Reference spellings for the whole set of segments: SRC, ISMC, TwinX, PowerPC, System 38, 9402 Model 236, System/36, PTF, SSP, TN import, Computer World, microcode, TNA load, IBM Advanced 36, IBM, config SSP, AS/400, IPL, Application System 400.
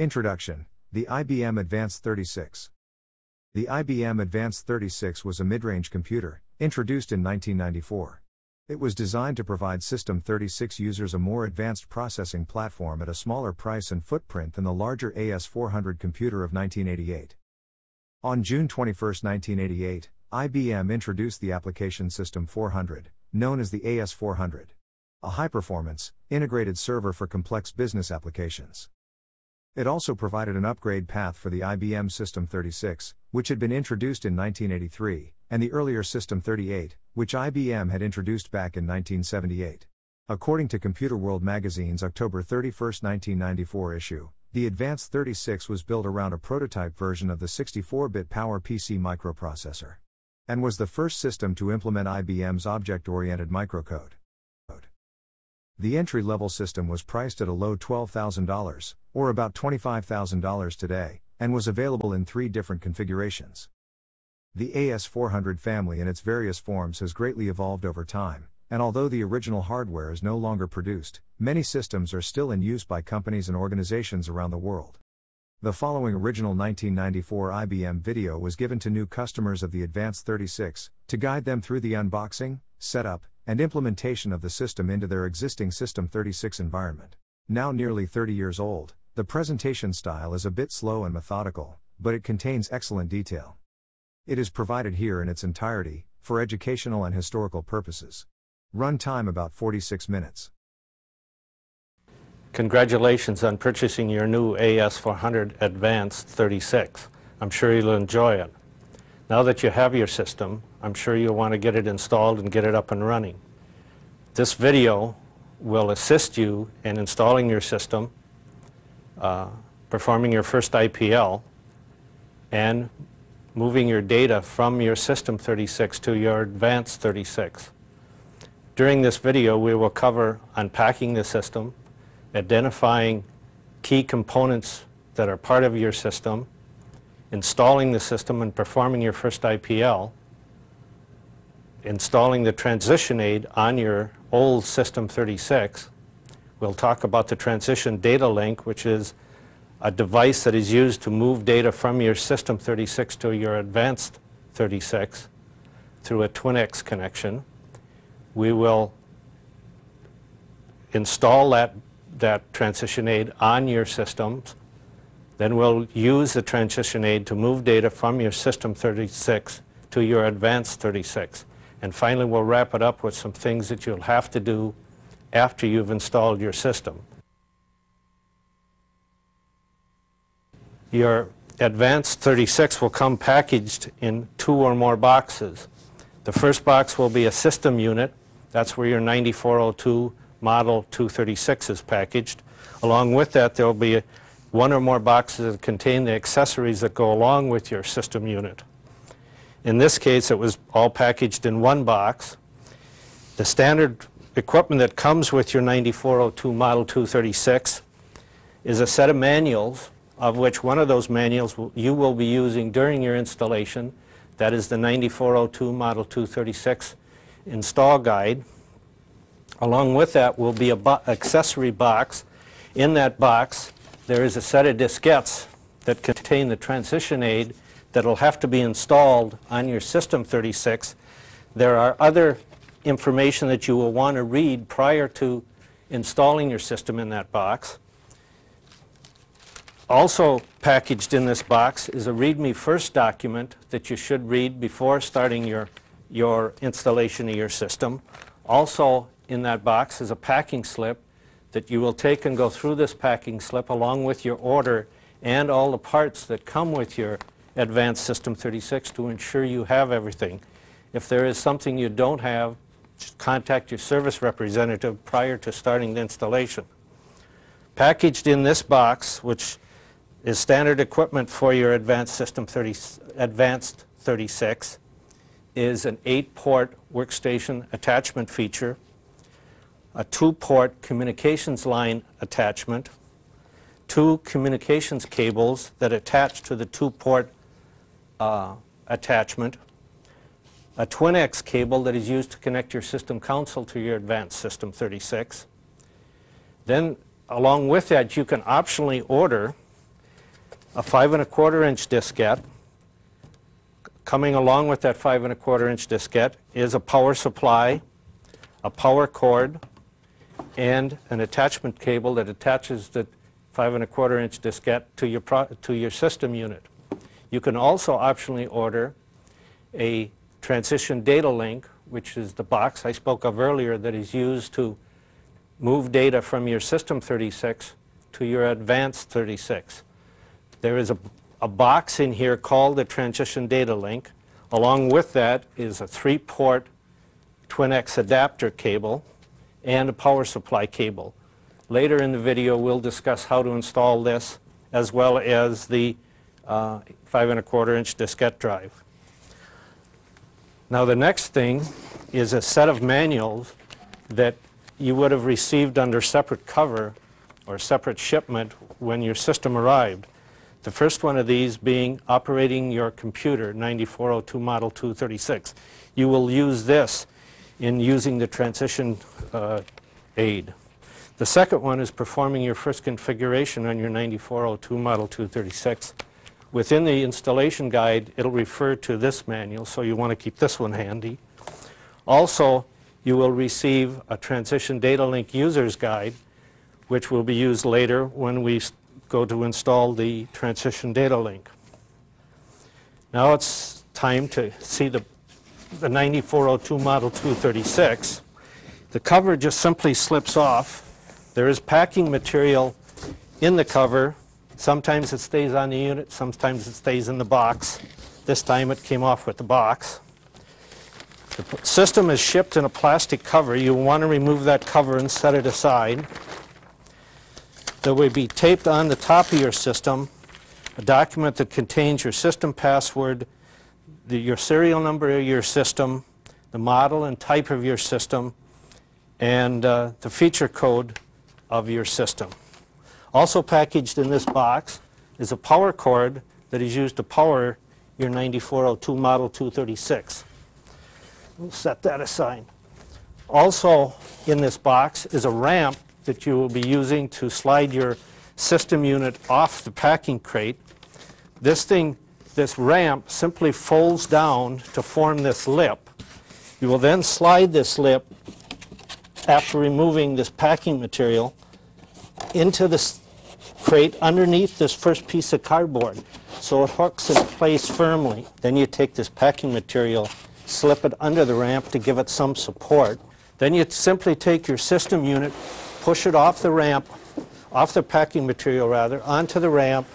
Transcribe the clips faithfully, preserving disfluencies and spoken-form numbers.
Introduction, the I B M Advanced thirty-six. The I B M Advanced thirty-six was a mid-range computer, introduced in nineteen ninety-four. It was designed to provide System thirty-six users a more advanced processing platform at a smaller price and footprint than the larger A S four hundred computer of nineteen eighty-eight. On June twenty-first, nineteen eighty-eight, I B M introduced the application System four hundred, known as the A S four hundred, a high-performance, integrated server for complex business applications. It also provided an upgrade path for the I B M System thirty-six, which had been introduced in nineteen eighty-three, and the earlier System thirty-eight, which I B M had introduced back in nineteen seventy-eight. According to Computer World magazine's October thirty-first, nineteen ninety-four issue, the Advanced thirty-six was built around a prototype version of the sixty-four bit PowerPC microprocessor, and was the first system to implement I B M's object-oriented microcode. The entry-level system was priced at a low twelve thousand dollars, or about twenty-five thousand dollars today, and was available in three different configurations. The A S four hundred family in its various forms has greatly evolved over time, and although the original hardware is no longer produced, many systems are still in use by companies and organizations around the world. The following original nineteen ninety-four I B M video was given to new customers of the Advanced thirty-six, to guide them through the unboxing, setup, and implementation of the system into their existing System thirty-six environment. Now nearly thirty years old, the presentation style is a bit slow and methodical, but it contains excellent detail. It is provided here in its entirety, for educational and historical purposes. Run time about forty-six minutes. Congratulations on purchasing your new A S four hundred Advanced thirty-six. I'm sure you'll enjoy it. Now that you have your system, I'm sure you'll want to get it installed and get it up and running. This video will assist you in installing your system, uh, performing your first I P L, and moving your data from your System thirty-six to your Advanced thirty-six. During this video, we will cover unpacking the system, identifying key components that are part of your system, installing the system and performing your first I P L, installing the transition aid on your old System thirty-six. We'll talk about the transition data link, which is a device that is used to move data from your System thirty-six to your Advanced thirty-six through a TwinX connection. We will install that, that transition aid on your systems. Then we'll use the transition aid to move data from your System thirty-six to your Advanced thirty-six. And finally, we'll wrap it up with some things that you'll have to do after you've installed your system. Your Advanced thirty-six will come packaged in two or more boxes. The first box will be a system unit. That's where your ninety-four oh two Model two thirty-six is packaged. Along with that, there will be a one or more boxes that contain the accessories that go along with your system unit. In this case, it was all packaged in one box. The standard equipment that comes with your ninety-four oh two Model two thirty-six is a set of manuals, of which one of those manuals you will be using during your installation. That is the ninety-four oh two Model two thirty-six install guide. Along with that will be a bo- accessory box. In that box, there is a set of diskettes that contain the transition aid that will have to be installed on your System thirty-six. There are other information that you will want to read prior to installing your system in that box. Also packaged in this box is a README First document that you should read before starting your, your installation of your system. Also in that box is a packing slip that you will take and go through this packing slip along with your order and all the parts that come with your Advanced System thirty-six to ensure you have everything. If there is something you don't have, just contact your service representative prior to starting the installation. Packaged in this box, which is standard equipment for your Advanced System thirty, Advanced thirty-six, is an eight port workstation attachment feature, a two port communications line attachment, two communications cables that attach to the two port uh, attachment, a TwinX cable that is used to connect your system console to your Advanced System thirty-six. Then along with that, you can optionally order a five and a quarter inch diskette. Coming along with that five and a quarter inch diskette is a power supply, a power cord, and an attachment cable that attaches the five and a quarter inch diskette to your pro to your system unit. You can also optionally order a transition data link, which is the box I spoke of earlier that is used to move data from your System thirty-six to your Advanced thirty-six. There is a, a box in here called the transition data link. Along with that is a three-port TwinX adapter cable and a power supply cable. Later in the video, we'll discuss how to install this, as well as the uh, five and a quarter inch diskette drive. Now the next thing is a set of manuals that you would have received under separate cover or separate shipment when your system arrived. The first one of these being Operating Your Computer, ninety-four oh two Model two thirty-six. You will use this in using the transition uh, aid. The second one is Performing Your First Configuration on your ninety-four oh two Model two thirty-six. Within the installation guide, it'll refer to this manual, so you want to keep this one handy. Also, you will receive a Transition Data Link User's Guide, which will be used later when we go to install the Transition Data Link. Now it's time to see the, the ninety-four oh two Model two thirty-six. The cover just simply slips off. There is packing material in the cover. Sometimes it stays on the unit, sometimes it stays in the box. This time it came off with the box. The system is shipped in a plastic cover. You want to remove that cover and set it aside. There will be taped on the top of your system a document that contains your system password, the, your serial number of your system, the model and type of your system, and uh, the feature code of your system. Also packaged in this box is a power cord that is used to power your ninety-four oh two Model two thirty-six. We'll set that aside. Also in this box is a ramp that you will be using to slide your system unit off the packing crate. This thing, this ramp simply folds down to form this lip. You will then slide this lip, after removing this packing material, into this crate underneath this first piece of cardboard. So it hooks in place firmly. Then you take this packing material, slip it under the ramp to give it some support. Then you simply take your system unit, push it off the ramp, off the packing material rather, onto the ramp,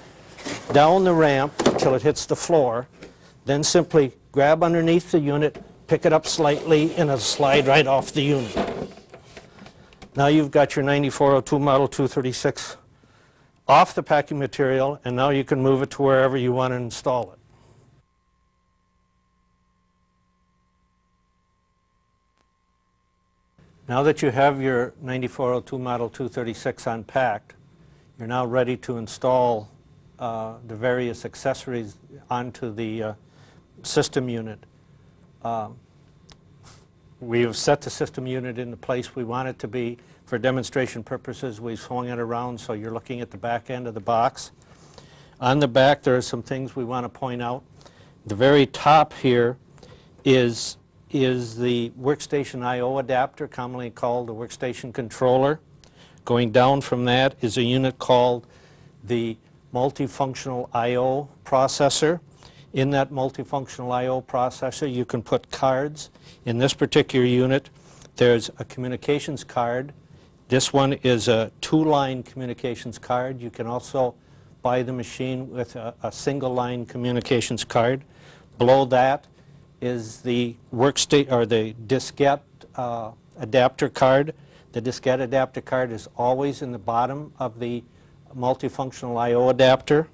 down the ramp till it hits the floor. Then simply grab underneath the unit, pick it up slightly, and it'll slide right off the unit. Now you've got your ninety-four oh two Model two thirty-six off the packing material, and now you can move it to wherever you want to install it. Now that you have your ninety-four oh two Model two thirty-six unpacked, you're now ready to install uh, the various accessories onto the uh, system unit. Uh, we have set the system unit in the place we want it to be. For demonstration purposes, we've swung it around so you're looking at the back end of the box. On the back, there are some things we want to point out. The very top here is is the workstation I O adapter, commonly called the workstation controller. Going down from that is a unit called the multifunctional I O processor. In that multifunctional I O processor, you can put cards. In this particular unit, there's a communications card. This one is a two-line communications card. You can also buy the machine with a, a single-line communications card. Below that is the workstation or the diskette uh, adapter card. The diskette adapter card is always in the bottom of the multifunctional I O adapter.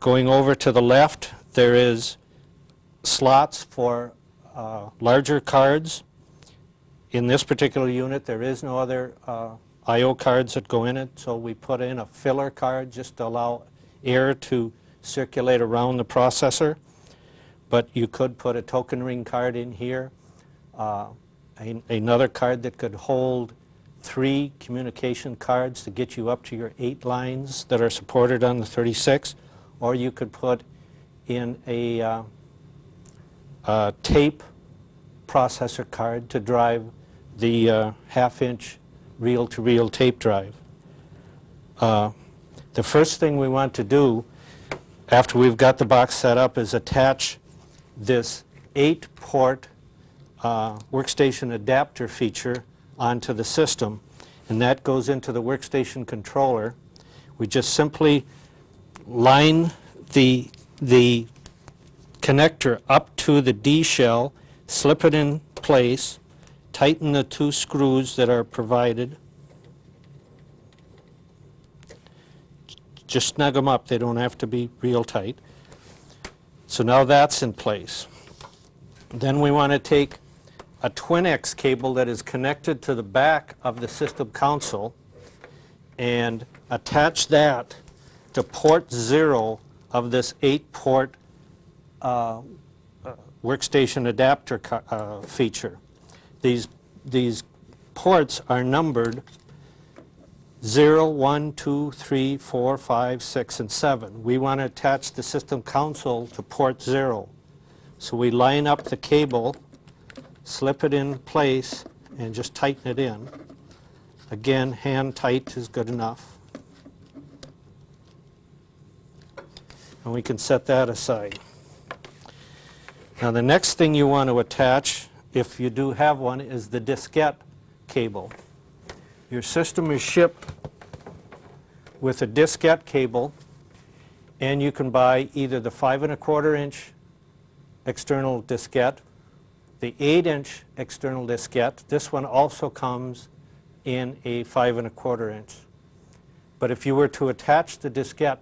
Going over to the left, there is slots for uh, larger cards. In this particular unit, there is no other uh, I O cards that go in it, so we put in a filler card just to allow air to circulate around the processor. But you could put a token ring card in here, uh, a, another card that could hold three communication cards to get you up to your eight lines that are supported on the thirty-six, or you could put in a uh, uh, tape processor card to drive the uh, half-inch reel-to-reel tape drive. Uh, the first thing we want to do after we've got the box set up is attach this eight-port uh, workstation adapter feature onto the system, and that goes into the workstation controller. We just simply line the, the connector up to the D shell, slip it in place, tighten the two screws that are provided. Just snug them up, they don't have to be real tight. So now that's in place. Then we want to take a TwinX cable that is connected to the back of the system console and attach that to port zero of this eight-port uh, workstation adapter uh, feature. These, these ports are numbered zero, one, two, three, four, five, six, and seven. We want to attach the system console to port zero. So we line up the cable, slip it in place, and just tighten it in. Again, hand tight is good enough. And we can set that aside. Now the next thing you want to attach, if you do have one, is the diskette cable. Your system is shipped with a diskette cable, and you can buy either the five and a quarter inch external diskette, the eight-inch external diskette. This one also comes in a five and a quarter inch. But if you were to attach the diskette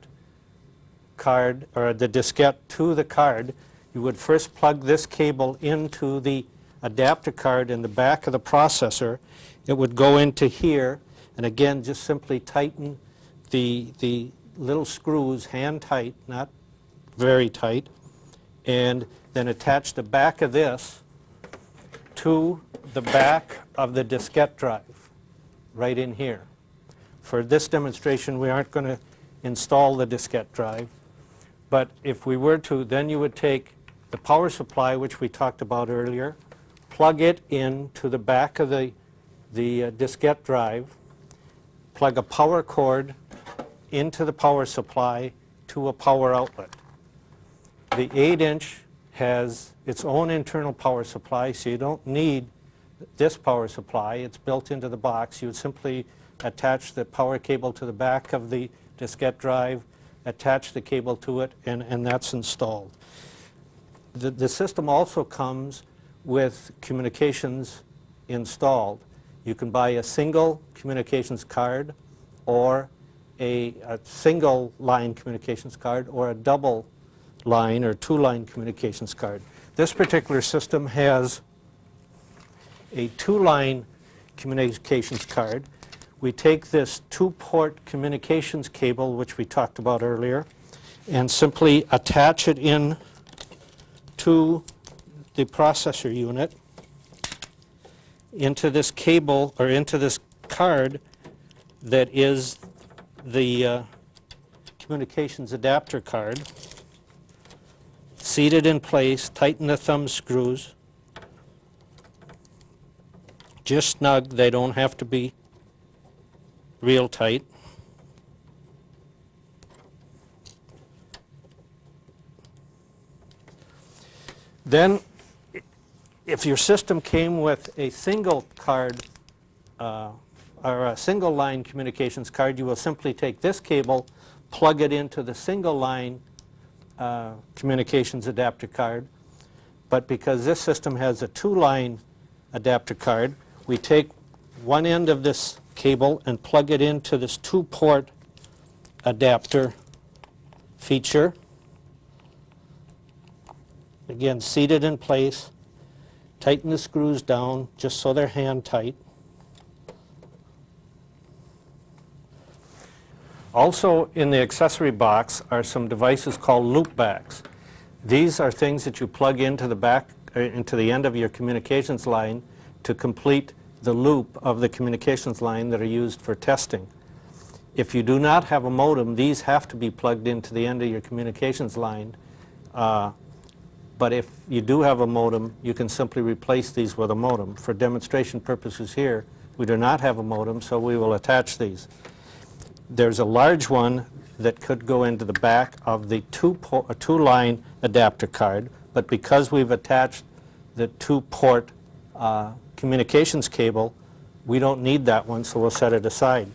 card or the diskette to the card, you would first plug this cable into the adapter card in the back of the processor. It would go into here, and again, just simply tighten the the little screws, hand tight, not very tight, and then attach the back of this to the back of the diskette drive, right in here. For this demonstration, we aren't going to install the diskette drive, but if we were to, then you would take the power supply, which we talked about earlier, plug it into the back of the, the uh, diskette drive, plug a power cord into the power supply to a power outlet. The eight-inch has its own internal power supply, so you don't need this power supply. It's built into the box. You would simply attach the power cable to the back of the diskette drive, attach the cable to it, and, and that's installed. The, the system also comes with communications installed. You can buy a single communications card or a, a single line communications card or a double line or two-line communications card. This particular system has a two-line communications card. We take this two-port communications cable, which we talked about earlier, and simply attach it in to the processor unit. Into this cable or into this card that is the uh, communications adapter card. Seat it in place, tighten the thumb screws, just snug, they don't have to be real tight. Then, if your system came with a single card uh, or a single line communications card, you will simply take this cable, plug it into the single line Uh, communications adapter card. But because this system has a two-line adapter card, we take one end of this cable and plug it into this two-port adapter feature. Again, seat it in place, tighten the screws down just so they're hand tight. Also in the accessory box are some devices called loopbacks. These are things that you plug into the back, uh, into the end of your communications line to complete the loop of the communications line that are used for testing. If you do not have a modem, these have to be plugged into the end of your communications line. Uh, but if you do have a modem, you can simply replace these with a modem. For demonstration purposes here, we do not have a modem, so we will attach these. There's a large one that could go into the back of the two po uh, two-line adapter card, but because we've attached the two-port uh, communications cable, we don't need that one, so we'll set it aside.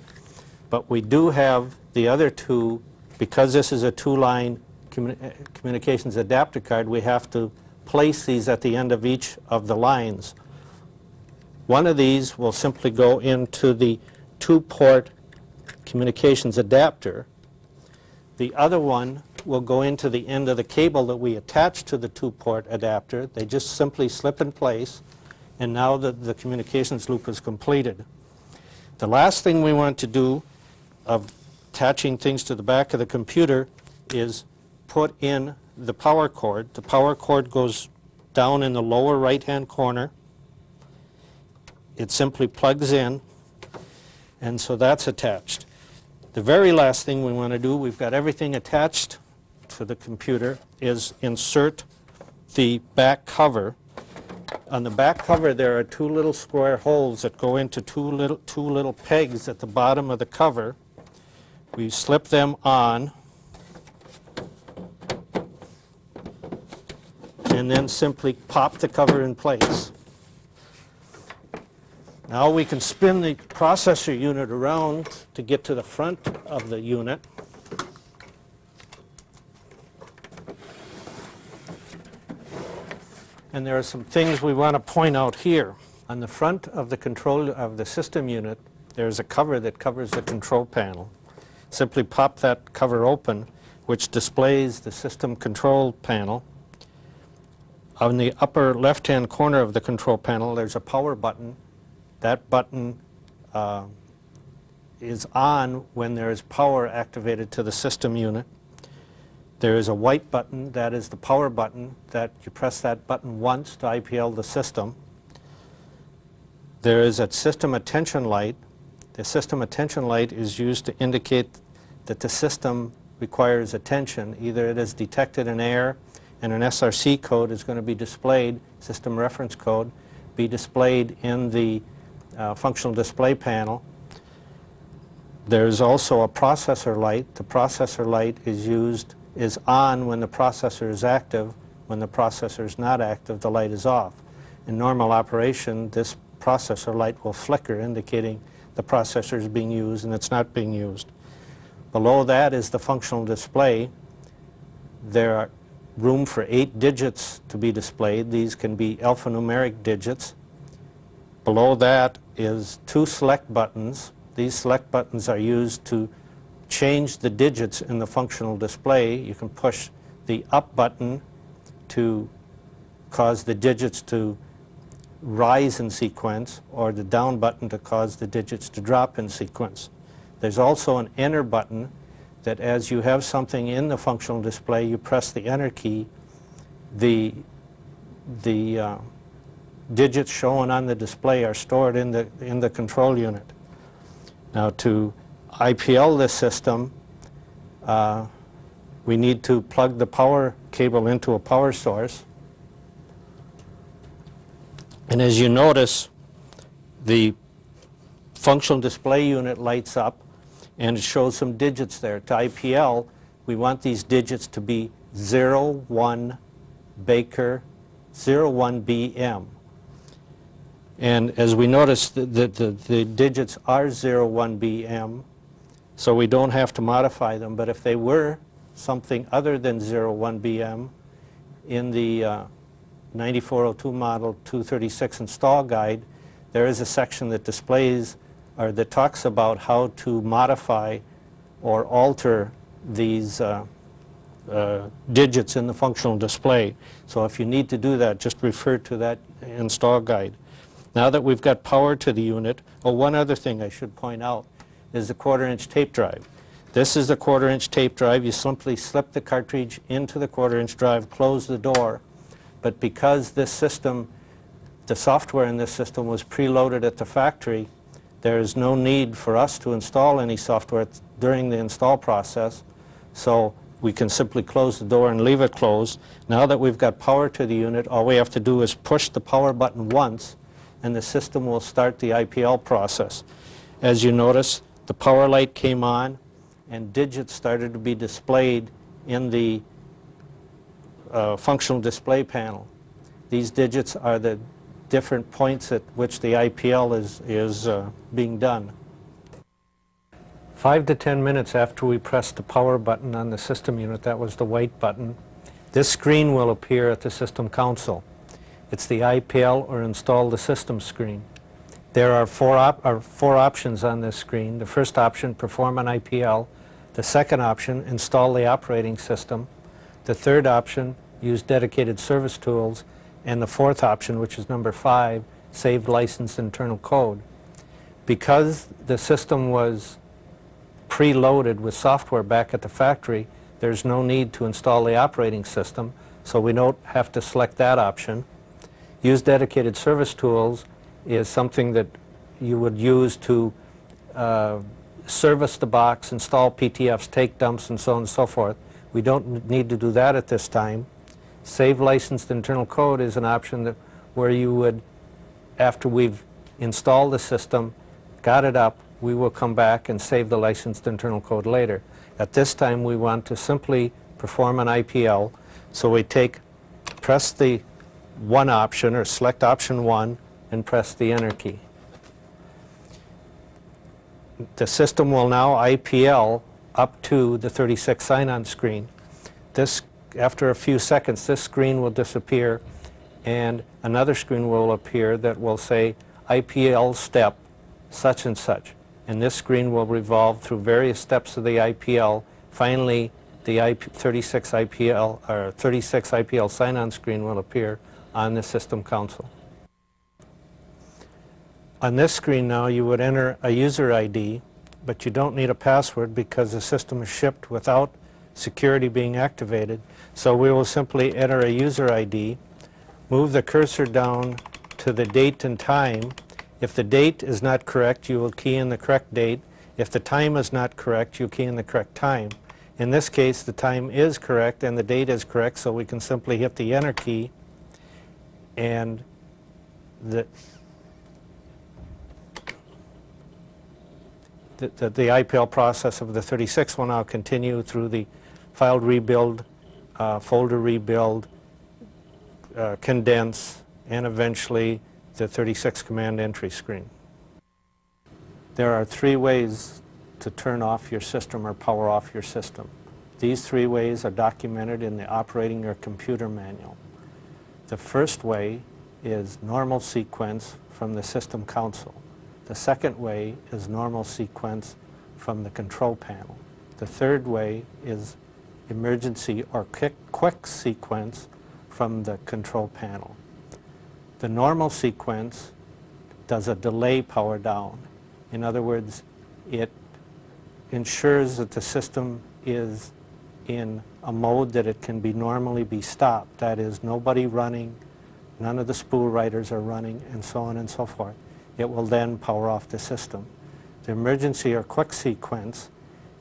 But we do have the other two. Because this is a two-line communi communications adapter card, we have to place these at the end of each of the lines. One of these will simply go into the two-port communications adapter. The other one will go into the end of the cable that we attach to the two-port adapter. They just simply slip in place, and now the, the communications loop is completed. The last thing we want to do of attaching things to the back of the computer is put in the power cord. The power cord goes down in the lower right-hand corner. It simply plugs in, and so that's attached. The very last thing we want to do, we've got everything attached to the computer, is insert the back cover. On the back cover there are two little square holes that go into two little, two little pegs at the bottom of the cover. We slip them on and then simply pop the cover in place. Now we can spin the processor unit around to get to the front of the unit. And there are some things we want to point out here. On the front of the control of the system unit, there's a cover that covers the control panel. Simply pop that cover open, which displays the system control panel. On the upper left-hand corner of the control panel, there's a power button. That button uh, is on when there is power activated to the system unit. There is a white button, that is the power button, that you press that button once to I P L the system. There is a system attention light. The system attention light is used to indicate that the system requires attention. Either it has detected an error and an S R C code is going to be displayed, system reference code, be displayed in the Uh, functional display panel. There's also a processor light. The processor light is used, is on when the processor is active. When the processor is not active, the light is off. In normal operation, this processor light will flicker, indicating the processor is being used and it's not being used. Below that is the functional display. There are room for eight digits to be displayed. These can be alphanumeric digits. Below that is two select buttons. These select buttons are used to change the digits in the functional display. You can push the up button to cause the digits to rise in sequence, or the down button to cause the digits to drop in sequence. There's also an enter button that, as you have something in the functional display, you press the enter key. The, the uh, digits shown on the display are stored in the in the control unit. Now, to I P L this system, uh, we need to plug the power cable into a power source. And as you notice, the functional display unit lights up and it shows some digits there. To I P L, we want these digits to be zero one Baker zero one B M. And as we notice, the, the, the, the digits are zero one B M, so we don't have to modify them. But if they were something other than zero one B M, in the uh, ninety-four oh two Model two thirty-six install guide, there is a section that displays, or that talks about how to modify or alter these uh, uh, digits in the functional display. So if you need to do that, just refer to that install guide. Now that we've got power to the unit, oh, one other thing I should point out is the quarter-inch tape drive. This is the quarter-inch tape drive. You simply slip the cartridge into the quarter-inch drive, close the door. But because this system The software in this system was preloaded at the factory. There is no need for us to install any software during the install process, so we can simply close the door and leave it closed. Now that we've got power to the unit, all we have to do is push the power button once, and the system will start the I P L process. As you notice, the power light came on, and digits started to be displayed in the uh, functional display panel. These digits are the different points at which the I P L is, is uh, being done. Five to ten minutes after we press the power button on the system unit, that was the white button, this screen will appear at the system console. It's the I P L or install the system screen. There are four, op are four options on this screen. The first option, perform an I P L. The second option, install the operating system. The third option, use dedicated service tools. And the fourth option, which is number five, save licensed internal code. Because the system was preloaded with software back at the factory, there's no need to install the operating system, so we don't have to select that option. Use dedicated service tools is something that you would use to uh, service the box, install P T Fs, take dumps, and so on and so forth. We don't need to do that at this time. Save licensed internal code is an option that where you would, after we've installed the system, got it up, we will come back and save the licensed internal code later. At this time, we want to simply perform an I P L, so we take, press the one option, or select option one, and press the enter key. The system will now I P L up to the thirty-six sign-on screen. This After a few seconds, this screen will disappear, and another screen will appear that will say I P L step such and such. And this screen will revolve through various steps of the I P L. Finally, the I P thirty-six I P L or thirty-six I P L sign-on screen will appear on the system console. On this screen now, you would enter a user I D, but you don't need a password because the system is shipped without security being activated. So we will simply enter a user I D, move the cursor down to the date and time. If the date is not correct, you will key in the correct date. If the time is not correct, you key in the correct time. In this case, the time is correct and the date is correct, so we can simply hit the enter key, and the the, the, the I P L process of the thirty-six will now continue through the file rebuild, uh, folder rebuild, uh, condense, and eventually the thirty-six command entry screen. There are three ways to turn off your system or power off your system. These three ways are documented in the operating your computer manual. The first way is normal sequence from the system console. The second way is normal sequence from the control panel. The third way is emergency or quick sequence from the control panel. The normal sequence does a delay power down. In other words, it ensures that the system is in a mode that it can be normally be stopped. That is, nobody running, none of the spool writers are running, and so on and so forth. It will then power off the system. The emergency or quick sequence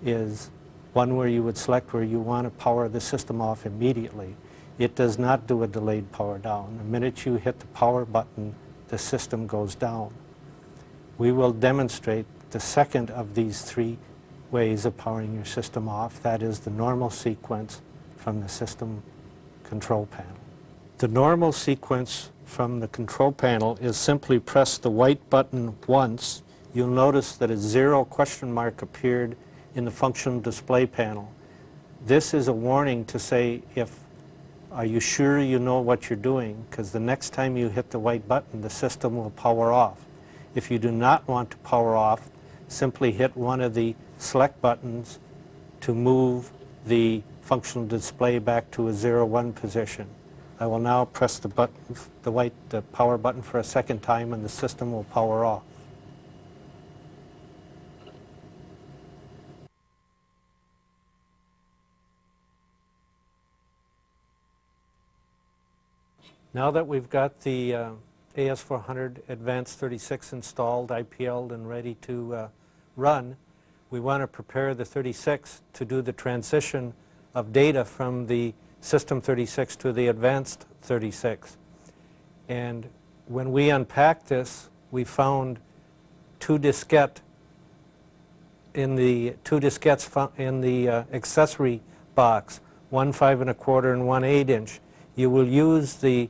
is one where you would select where you want to power the system off immediately. It does not do a delayed power down. The minute you hit the power button, the system goes down. We will demonstrate the second of these three ways of powering your system off. That is the normal sequence from the system control panel. The normal sequence from the control panel is simply press the white button once. You'll notice that a zero question mark appeared in the functional display panel. This is a warning to say, if are you sure you know what you're doing? Because the next time you hit the white button, the system will power off. If you do not want to power off, simply hit one of the select buttons to move the functional display back to a zero one position. I will now press the button, the white the power button for a second time, and the system will power off. Now that we've got the uh, A S four hundred Advanced thirty-six installed, I P L'd, and ready to uh, run, we want to prepare the thirty-six to do the transition of data from the System thirty-six to the Advanced thirty-six. And when we unpacked this, we found two diskette in the two diskettes in the uh, accessory box, one five and a quarter and one eight inch. You will use the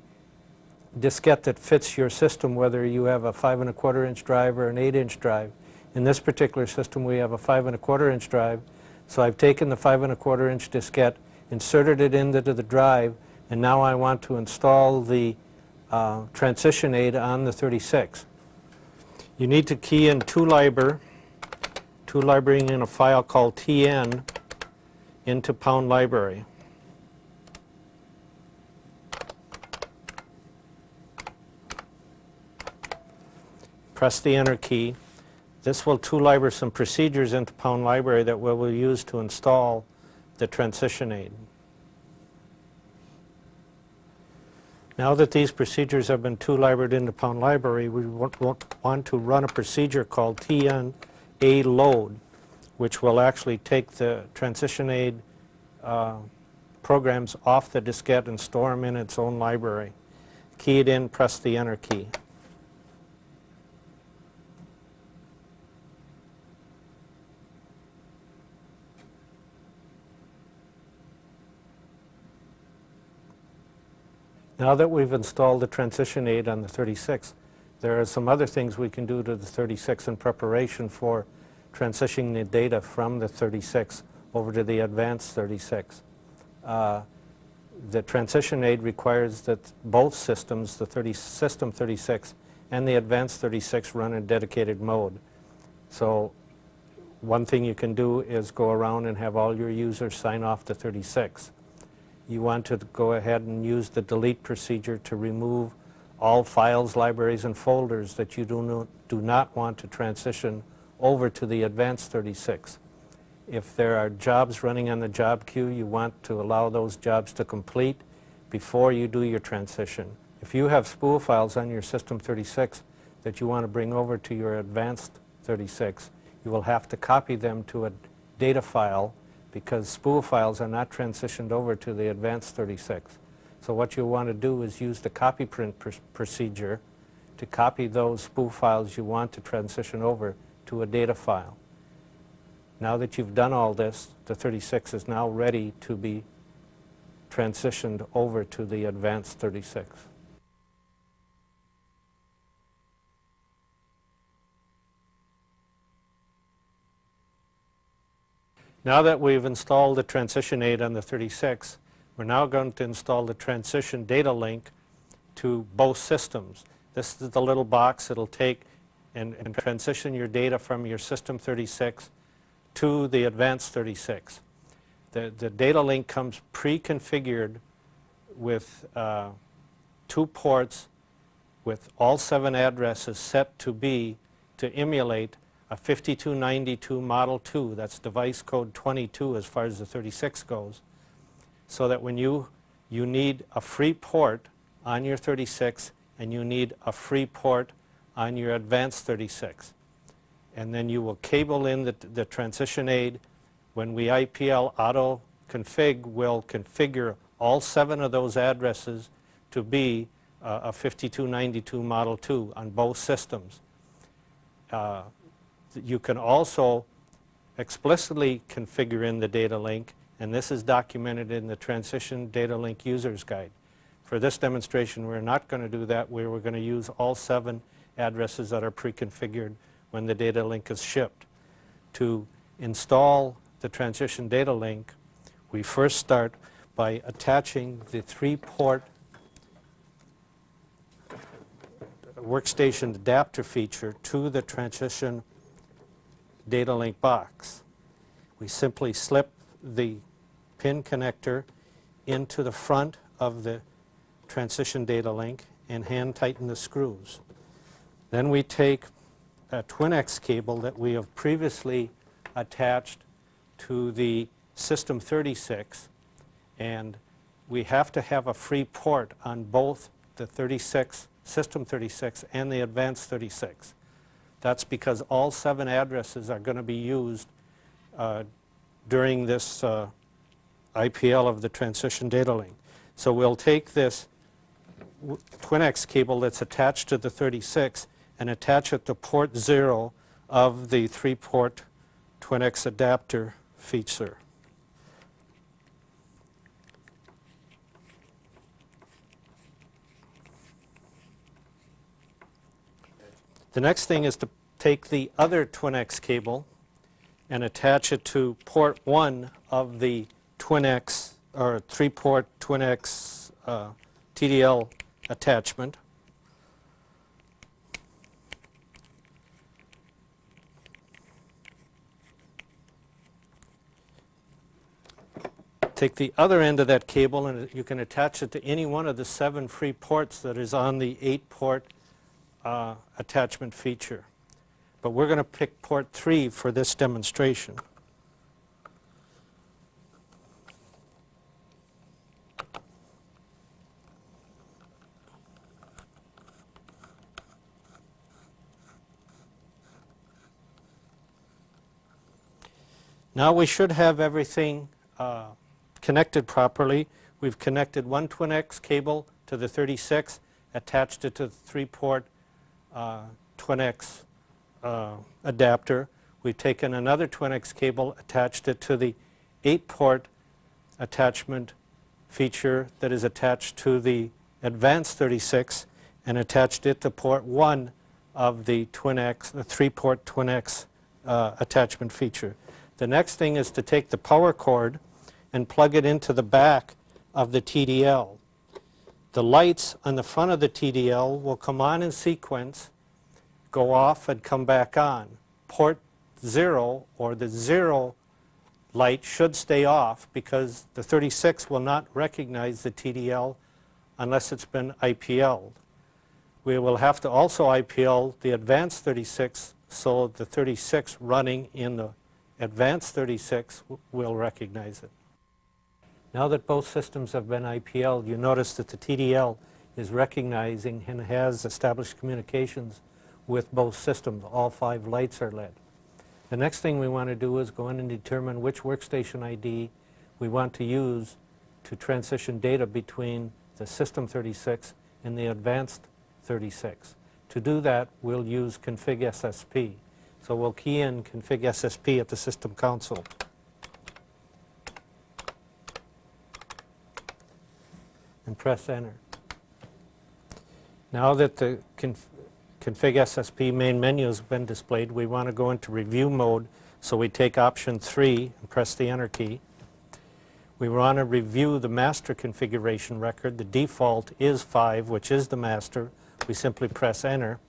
diskette that fits your system, whether you have a five and a quarter inch drive or an eight inch drive. In this particular system, we have a five and a quarter inch drive, so I've taken the five and a quarter inch diskette, inserted it into the drive, and now I want to install the uh, transition aid on the thirty-six. You need to key in two L I B R, two L I B R in a file called T N into pound library. Press the enter key. This will two L I B R some procedures into pound library that we will use to install the transition aid. Now that these procedures have been two L I B R'd into pound library, we want to run a procedure called T N A load, which will actually take the transition aid uh, programs off the diskette and store them in its own library. Key it in, press the enter key. Now that we've installed the transition aid on the thirty-six, there are some other things we can do to the thirty-six in preparation for transitioning the data from the thirty-six over to the Advanced thirty-six. Uh, the transition aid requires that both systems, the thirty, System thirty-six and the Advanced thirty-six, run in dedicated mode. So one thing you can do is go around and have all your users sign off the thirty-six. You want to go ahead and use the delete procedure to remove all files, libraries, and folders that you do not, do not want to transition over to the Advanced thirty-six. If there are jobs running on the job queue, you want to allow those jobs to complete before you do your transition. If you have spool files on your System thirty-six that you want to bring over to your Advanced thirty-six, you will have to copy them to a data file, because spool files are not transitioned over to the Advanced thirty-six. So what you want to do is use the copy print pr procedure to copy those spool files you want to transition over to a data file. Now that you've done all this, the thirty-six is now ready to be transitioned over to the Advanced thirty-six. Now that we've installed the transition aid on the thirty-six, we're now going to install the transition data link to both systems. This is the little box it'll take and, and transition your data from your System thirty-six to the Advanced thirty-six. The, the data link comes pre-configured with uh, two ports with all seven addresses set to be to emulate a fifty-two ninety-two Model two, that's device code twenty-two as far as the thirty-six goes, so that when you, you need a free port on your thirty-six and you need a free port on your Advanced thirty-six. And then you will cable in the, the transition aid. When we I P L auto config, we'll configure all seven of those addresses to be uh, a fifty-two ninety-two Model two on both systems. Uh, You can also explicitly configure in the data link, and this is documented in the Transition Data Link User's Guide. For this demonstration, we're not going to do that. We were going to use all seven addresses that are pre-configured when the data link is shipped. To install the Transition Data Link, we first start by attaching the three-port workstation adapter feature to the Transition Data Link box. We simply slip the pin connector into the front of the transition data link and hand tighten the screws. Then we take a TwinX cable that we have previously attached to the System thirty-six, and we have to have a free port on both the thirty-six System thirty-six and the Advanced thirty-six. That's because all seven addresses are going to be used uh, during this uh, I P L of the transition data link. So we'll take this TwinX cable that's attached to the thirty-six and attach it to port zero of the three-port TwinX adapter feature. The next thing is to take the other TwinX cable and attach it to port one of the TwinX or three-port TwinX uh, T D L attachment. Take the other end of that cable and you can attach it to any one of the seven free ports that is on the eight-port uh, attachment feature. But we're going to pick port three for this demonstration. Now we should have everything uh, connected properly. We've connected one TwinX cable to the thirty-six, attached it to the three-port uh, TwinX uh, adapter. We've taken another TwinX cable, attached it to the eight-port attachment feature that is attached to the Advanced thirty-six, and attached it to port one of the TwinX, the three-port TwinX uh, attachment feature. The next thing is to take the power cord and plug it into the back of the T D L. The lights on the front of the T D L will come on in sequence, go off and come back on. Port zero or the zero light should stay off because the thirty-six will not recognize the T D L unless it's been I P L'd. We will have to also I P L the Advanced thirty-six, so the thirty-six running in the Advanced thirty-six will recognize it. Now that both systems have been I P L'd, you notice that the T D L is recognizing and has established communications with both systems. All five lights are lit. The next thing we want to do is go in and determine which workstation I D we want to use to transition data between the System thirty-six and the Advanced thirty-six. To do that, we'll use config S S P. So we'll key in config S S P at the system console. And press enter. Now that the conf config S S P main menu has been displayed, we want to go into review mode. So we take option three and press the enter key. We want to review the master configuration record. The default is five, which is the master. We simply press enter.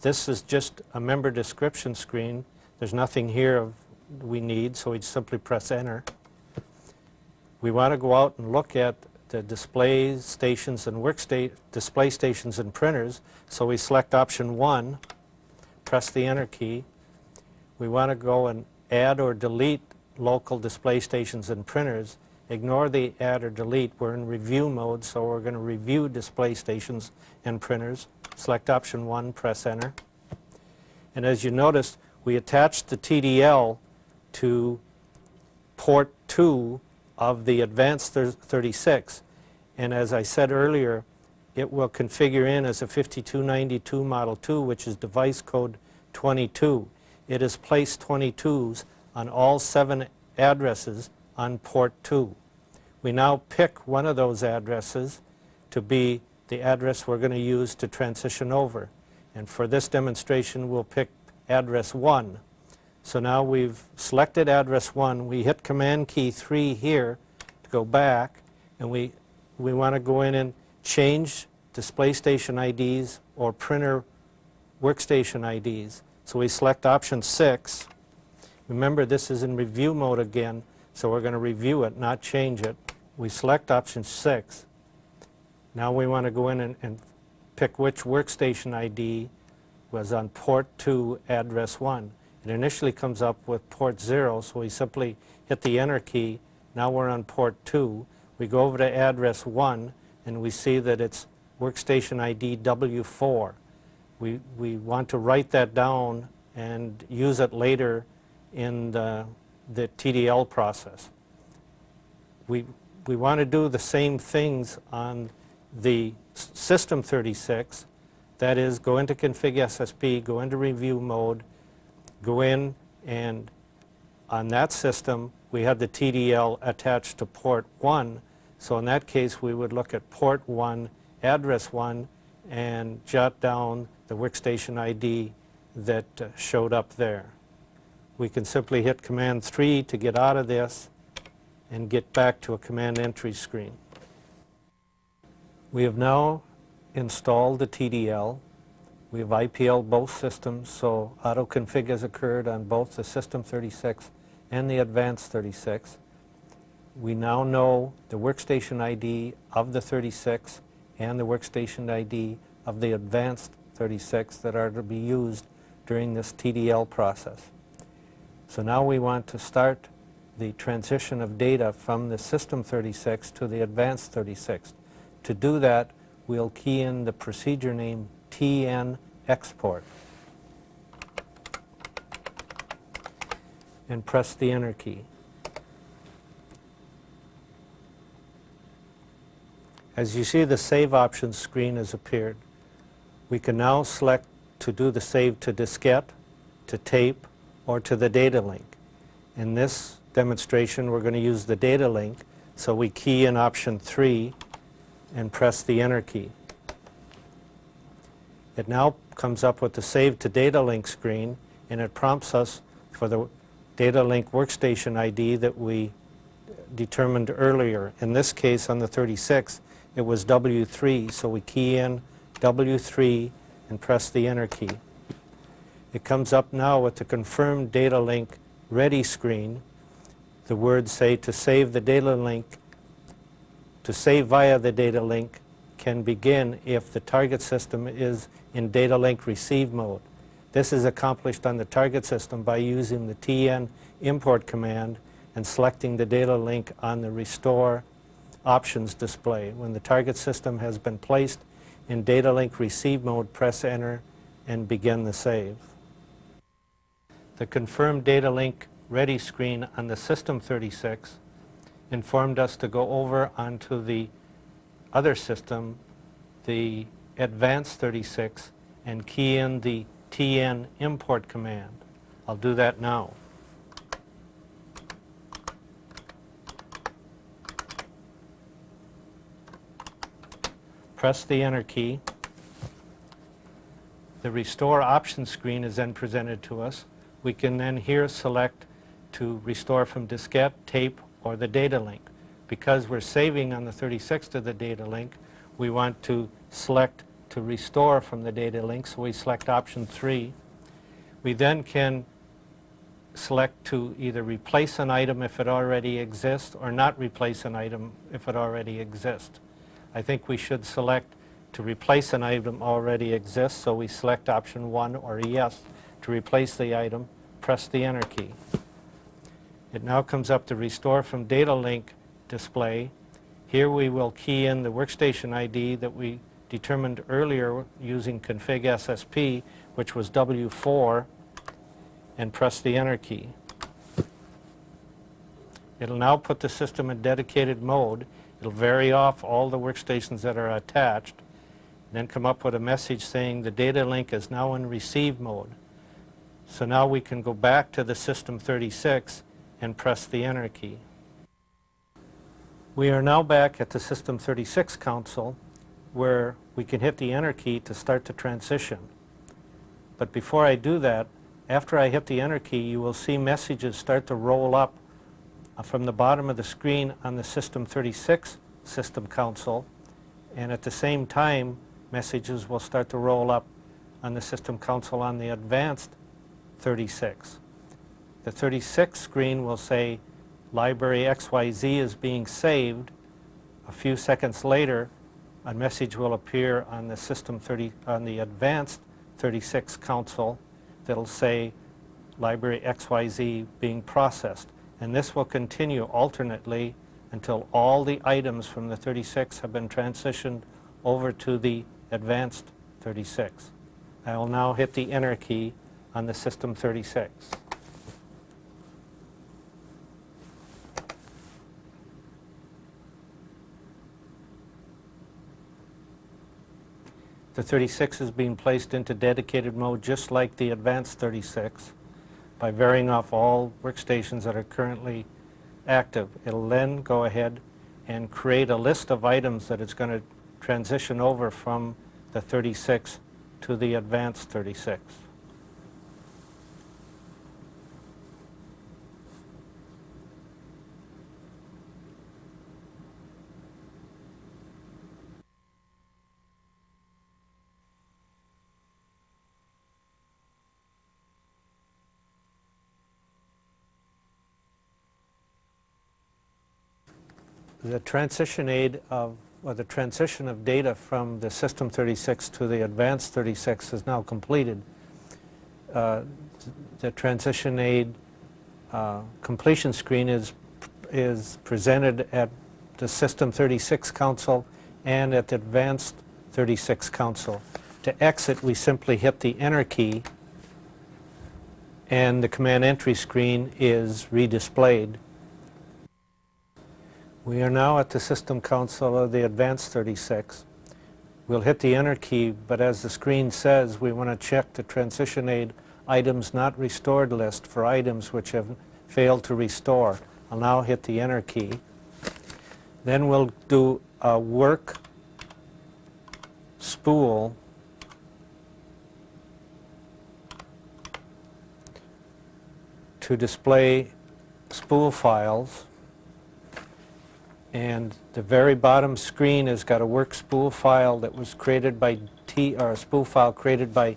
This is just a member description screen. There's nothing here of we need, so we simply press enter. We want to go out and look at the display stations and workstation display stations and printers. So we select option one, press the enter key. We want to go and add or delete local display stations and printers. Ignore the add or delete. We're in review mode, so we're going to review display stations and printers. Select option one, press enter. And as you noticed, we attached the T D L to port two of the Advanced thirty-six. And as I said earlier, it will configure in as a fifty-two ninety-two Model two, which is device code twenty-two. It is place twenty-twos on all seven addresses on port two. We now pick one of those addresses to be the address we're going to use to transition over. And for this demonstration, we'll pick address one. So now we've selected address one. We hit command key three here to go back, and we, we want to go in and change display station I Ds or printer workstation I Ds. So we select option six. Remember, this is in review mode again, so we're going to review it, not change it. We select option six. Now we want to go in and, and pick which workstation I D was on port two, address one. It initially comes up with port zero, so we simply hit the enter key. Now we're on port two. We go over to address one, and we see that it's workstation I D W four. We, we want to write that down and use it later in the, the T D L process. We, we want to do the same things on the System thirty-six, that is, go into config S S P, go into review mode, go in, and on that system, we have the T D L attached to port one. So in that case, we would look at port one, address one, and jot down the workstation I D that uh, showed up there. We can simply hit command three to get out of this and get back to a command entry screen. We have now installed the T D L. We have I P L both systems, so auto-config has occurred on both the System thirty-six and the Advanced thirty-six. We now know the workstation I D of the thirty-six and the workstation I D of the Advanced thirty-six that are to be used during this T D L process. So now we want to start the transition of data from the System thirty-six to the Advanced thirty-six. To do that, we'll key in the procedure name T N export and press the Enter key. As you see, the Save Options screen has appeared. We can now select to do the save to diskette, to tape, or to the data link. In this demonstration, we're going to use the data link, so we key in option three and press the Enter key. It now comes up with the Save to Data Link screen, and it prompts us for the data link workstation I D that we determined earlier. In this case, on the thirty-six, it was W three, so we key in W three and press the Enter key. It comes up now with the Confirm Data Link Ready screen. The words say to save the data link, to save via the data link can begin if the target system is in data link receive mode. This is accomplished on the target system by using the T N import command and selecting the data link on the restore options display. When the target system has been placed in data link receive mode, press Enter and begin the save. The Confirm Data Link Ready screen on the System thirty-six informed us to go over onto the other system, the Advanced thirty-six, and key in the T N import command. I'll do that now. Press the Enter key. The Restore Options screen is then presented to us. We can then here select to restore from diskette, tape, or the data link. Because we're saving on the thirty-six to the data link, we want to select to restore from the data link, so we select option three. We then can select to either replace an item if it already exists or not replace an item if it already exists. I think we should select to replace an item already exists, so we select option one or yes to replace the item, press the Enter key. It now comes up to Restore from Data Link display. Here we will key in the workstation I D that we determined earlier using config S S P, which was W four, and press the Enter key. It'll now put the system in dedicated mode. It'll vary off all the workstations that are attached, then come up with a message saying the data link is now in receive mode. So now we can go back to the System thirty-six and press the Enter key. We are now back at the System thirty-six console, where we can hit the Enter key to start the transition. But before I do that, after I hit the Enter key, you will see messages start to roll up from the bottom of the screen on the System thirty-six system console, and at the same time, messages will start to roll up on the system console on the Advanced thirty-six. The thirty-six screen will say library X Y Z is being saved. A few seconds later, a message will appear on the System thirty on the Advanced thirty-six console that'll say library X Y Z being processed, and this will continue alternately until all the items from the thirty-six have been transitioned over to the Advanced thirty-six. I will now hit the Enter key on the System thirty-six. The thirty-six is being placed into dedicated mode just like the Advanced thirty-six by varying off all workstations that are currently active. It'll then go ahead and create a list of items that it's going to transition over from the thirty-six to the Advanced thirty-six. The transition aid of, or the transition of data from the System thirty-six to the Advanced thirty-six is now completed. Uh, the transition aid uh, completion screen is, is presented at the System thirty-six console and at the Advanced thirty-six console. To exit, we simply hit the Enter key and the command entry screen is redisplayed. We are now at the System console of the Advanced thirty-six. We'll hit the Enter key, but as the screen says, we want to check the Transition Aid Items Not Restored list for items which have failed to restore. I'll now hit the Enter key. Then we'll do a work spool to display spool files. And the very bottom screen has got a work spool file that was created by T, or a spool file created by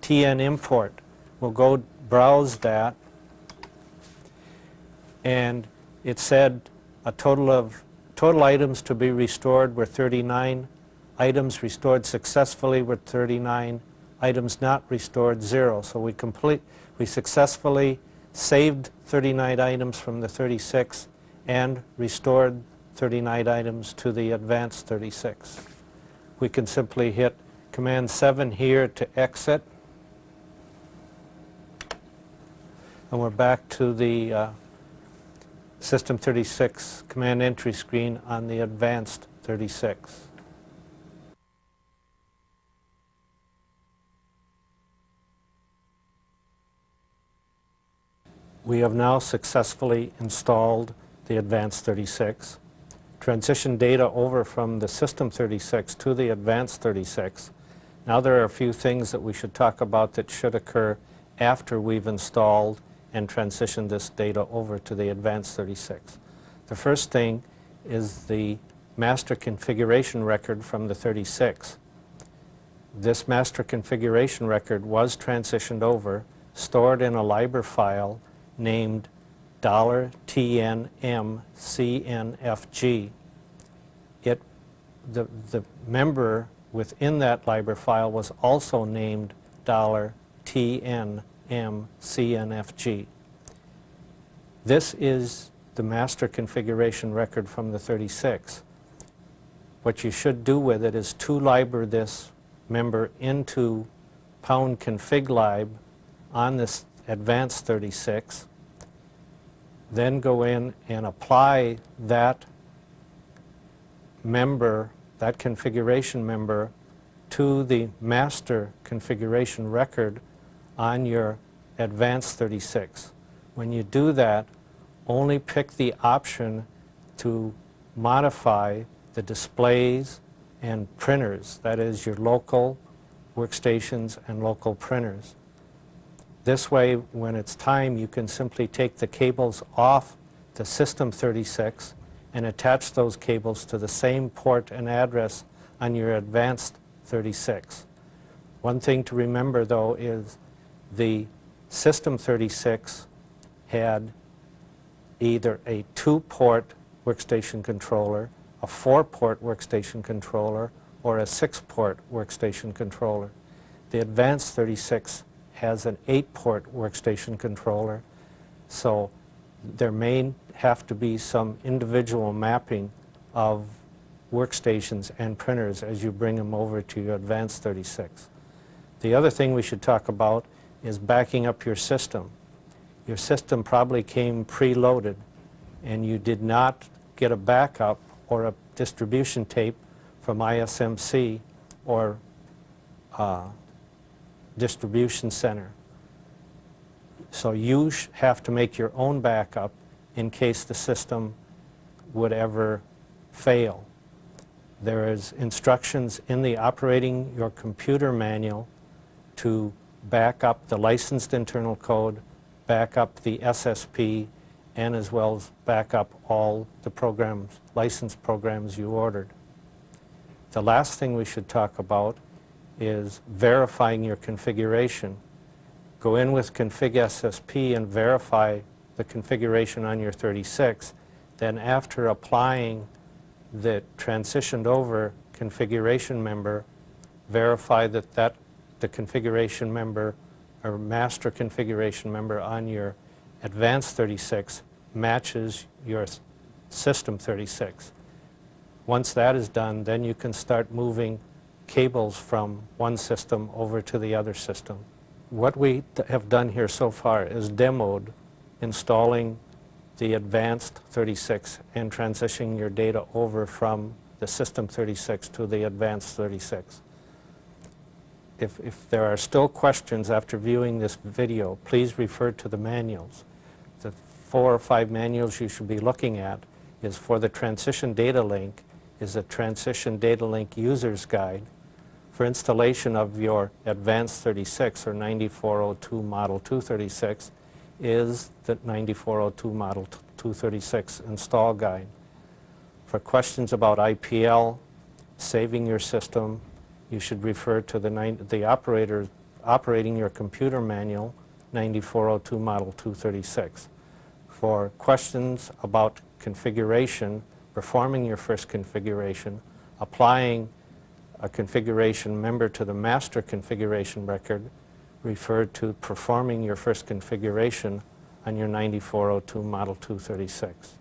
T N import. We'll go browse that, and it said a total of total items to be restored were thirty-nine, items restored successfully were thirty-nine, items not restored zero. So we complete we successfully saved thirty-nine items from the thirty-six and restored thirty-nine items to the Advanced thirty-six. We can simply hit Command seven here to exit. And we're back to the uh, System thirty-six command entry screen on the Advanced thirty-six. We have now successfully installed the Advanced thirty-six. Transition data over from the System thirty-six to the Advanced thirty-six. Now there are a few things that we should talk about that should occur after we've installed and transitioned this data over to the Advanced thirty-six. The first thing is the master configuration record from the thirty-six. This master configuration record was transitioned over, stored in a L I B R file named T N M C N F G. It, the, the member within that L I B R file was also named T N M C N F G. This is the master configuration record from the thirty-six. What you should do with it is to L I B R this member into pound config lib on this Advanced thirty-six. Then go in and apply that member, that configuration member, to the master configuration record on your Advanced thirty-six. When you do that, only pick the option to modify the displays and printers, that is your local workstations and local printers. This way, when it's time, you can simply take the cables off the System thirty-six and attach those cables to the same port and address on your Advanced thirty-six. One thing to remember, though, is the System thirty-six had either a two-port workstation controller, a four-port workstation controller, or a six-port workstation controller. The Advanced thirty-six has an eight-port workstation controller, so there may have to be some individual mapping of workstations and printers as you bring them over to your Advanced thirty-six. The other thing we should talk about is backing up your system. Your system probably came preloaded, and you did not get a backup or a distribution tape from I S M C or uh, distribution center. So you sh have to make your own backup in case the system would ever fail. There is instructions in the operating your computer manual to back up the licensed internal code, back up the S S P, and as well as back up all the programs, licensed programs you ordered. The last thing we should talk about is verifying your configuration. Go in with config S S P and verify the configuration on your thirty-six. Then after applying the transitioned over configuration member, verify that, that the configuration member or master configuration member on your Advanced thirty-six matches your System thirty-six. Once that is done, then you can start moving cables from one system over to the other system. What we have done here so far is demoed installing the Advanced thirty-six and transitioning your data over from the System thirty-six to the Advanced thirty-six. If, if there are still questions after viewing this video, please refer to the manuals. The four or five manuals you should be looking at is for the transition data link, is a transition data link user's guide for installation of your Advanced thirty-six or ninety-four oh two Model two thirty-six. Is the ninety-four oh two Model two thirty-six install guide. For questions about I P L, saving your system, you should refer to the, the operator operating your computer manual, ninety-four oh two Model two thirty-six. For questions about configuration, performing your first configuration, applying a configuration member to the master configuration record, referred to performing your first configuration on your ninety-four oh two Model two thirty-six.